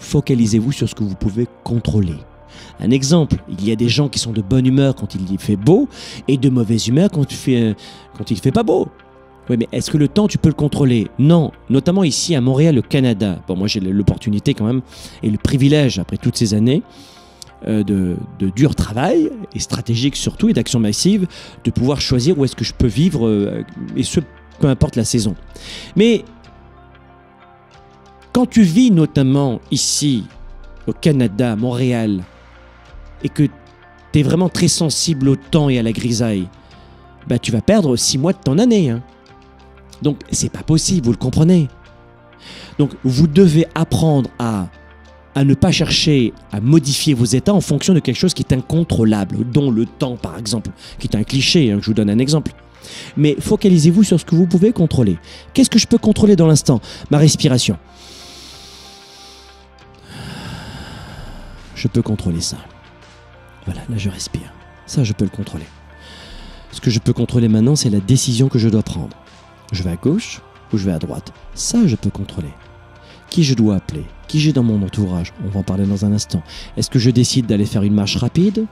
focalisez-vous sur ce que vous pouvez contrôler. Un exemple, il y a des gens qui sont de bonne humeur quand il fait beau et de mauvaise humeur quand il fait pas beau. Oui, mais est-ce que le temps, tu peux le contrôler? Non, notamment ici à Montréal, au Canada. Bon, moi, j'ai l'opportunité quand même et le privilège, après toutes ces années de dur travail, et stratégique surtout, et d'action massive, de pouvoir choisir où est-ce que je peux vivre, et ce, peu importe la saison. Mais quand tu vis notamment ici, au Canada, à Montréal, et que tu es vraiment très sensible au temps et à la grisaille, bah, tu vas perdre 6 mois de ton année. Hein. Donc, c'est pas possible, vous le comprenez. Donc, vous devez apprendre à ne pas chercher à modifier vos états en fonction de quelque chose qui est incontrôlable, dont le temps, par exemple, qui est un cliché, hein, je vous donne un exemple. Mais focalisez-vous sur ce que vous pouvez contrôler. Qu'est-ce que je peux contrôler dans l'instant? Ma respiration. Je peux contrôler ça. Voilà, là je respire. Ça, je peux le contrôler. Ce que je peux contrôler maintenant, c'est la décision que je dois prendre. Je vais à gauche ou je vais à droite. Ça, je peux contrôler. Qui je dois appeler? Qui j'ai dans mon entourage? On va en parler dans un instant. Est-ce que je décide d'aller faire une marche rapide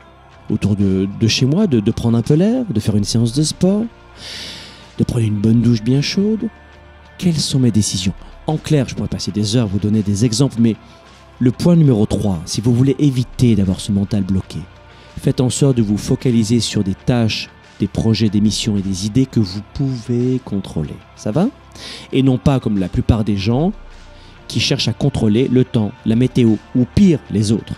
autour de chez moi, de prendre un peu l'air, de faire une séance de sport, de prendre une bonne douche bien chaude? Quelles sont mes décisions? En clair, je pourrais passer des heures, vous donner des exemples, mais le point numéro 3, si vous voulez éviter d'avoir ce mental bloqué, faites en sorte de vous focaliser sur des tâches, des projets, des missions et des idées que vous pouvez contrôler. Ça va? Et non pas comme la plupart des gens qui cherchent à contrôler le temps, la météo ou pire, les autres.